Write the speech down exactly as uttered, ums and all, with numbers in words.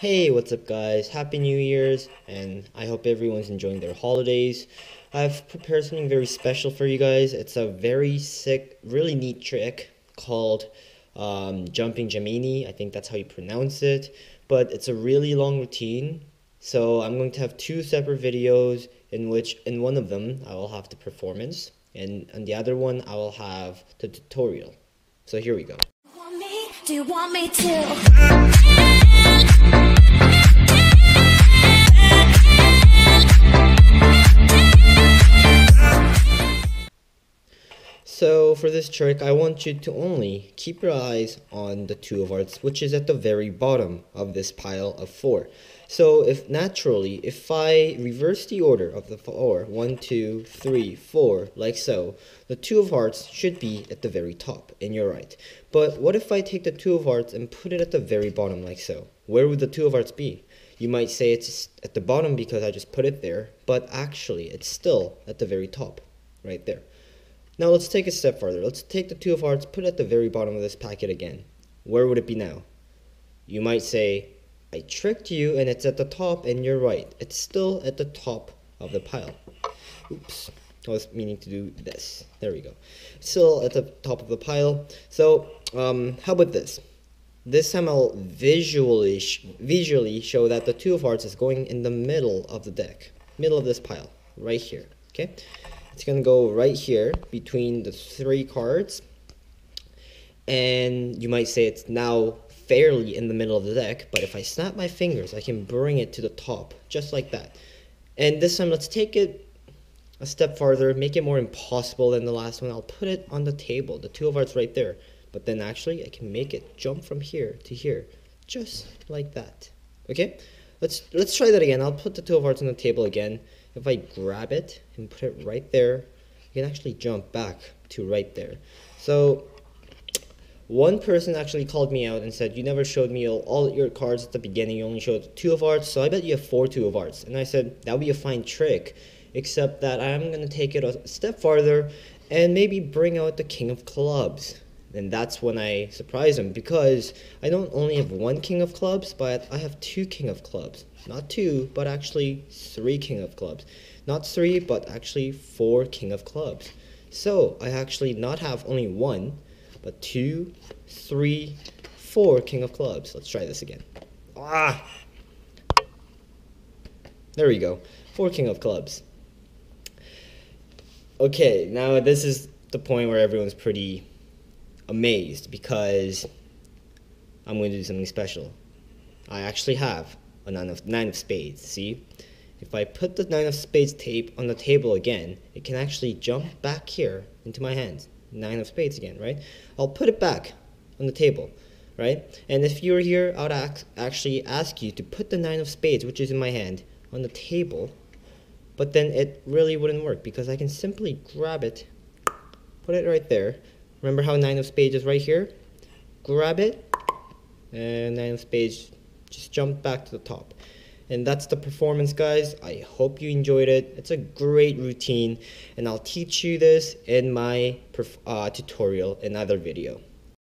Hey, what's up guys, happy new year's, and I hope everyone's enjoying their holidays. I've prepared something very special for you guys. It's a very sick, really neat trick called um, Jumping Gemini. I think that's how you pronounce it, but it's a really long routine. So I'm going to have two separate videos in which in one of them I will have the performance and in the other one I will have the tutorial. So here we go. Do you want me to? So for this trick, I want you to only keep your eyes on the two of hearts, which is at the very bottom of this pile of four. So if naturally, if I reverse the order of the four, one, two, three, four, like so, the two of hearts should be at the very top, and you're right. But what if I take the two of hearts and put it at the very bottom, like so? Where would the two of hearts be? You might say it's at the bottom because I just put it there, but actually it's still at the very top, right there. Now let's take a step farther. Let's take the two of hearts, put it at the very bottom of this packet again. Where would it be now? You might say, I tricked you and it's at the top, and you're right. It's still at the top of the pile. Oops, I was meaning to do this. There we go. Still at the top of the pile. So um, how about this? This time I'll visually, sh visually show that the two of hearts is going in the middle of the deck. Middle of this pile, right here, okay? It's going to go right here between the three cards, and you might say it's now fairly in the middle of the deck, but if I snap my fingers, I can bring it to the top, just like that. And this time, let's take it a step farther, make it more impossible than the last one. I'll put it on the table, the two of hearts right there, but then actually I can make it jump from here to here, just like that, okay? Let's, let's try that again. I'll put the two of hearts on the table again. If I grab it and put it right there, you can actually jump back to right there. So one person actually called me out and said, you never showed me all, all your cards at the beginning, you only showed two of hearts, so I bet you have four two of hearts. And I said, that would be a fine trick, except that I'm going to take it a step farther and maybe bring out the king of clubs. And that's when I surprise him, because I don't only have one king of clubs, but I have two king of clubs. Not two, but actually three king of clubs. Not three, but actually four king of clubs. So I actually not have only one, but two, three, four king of clubs. Let's try this again. Ah! There we go. Four king of clubs. Okay, now this is the point where everyone's pretty amazed, because I'm going to do something special. I actually have a nine of, nine of spades, see? If I put the nine of spades tape on the table again, it can actually jump back here into my hands. Nine of spades again, right? I'll put it back on the table, right? And if you were here, I would ac actually ask you to put the nine of spades, which is in my hand, on the table, but then it really wouldn't work, because I can simply grab it, put it right there. Remember how nine of spades is right here? Grab it, and nine of spades just jump back to the top. And that's the performance, guys. I hope you enjoyed it. It's a great routine, and I'll teach you this in my uh, tutorial, another video.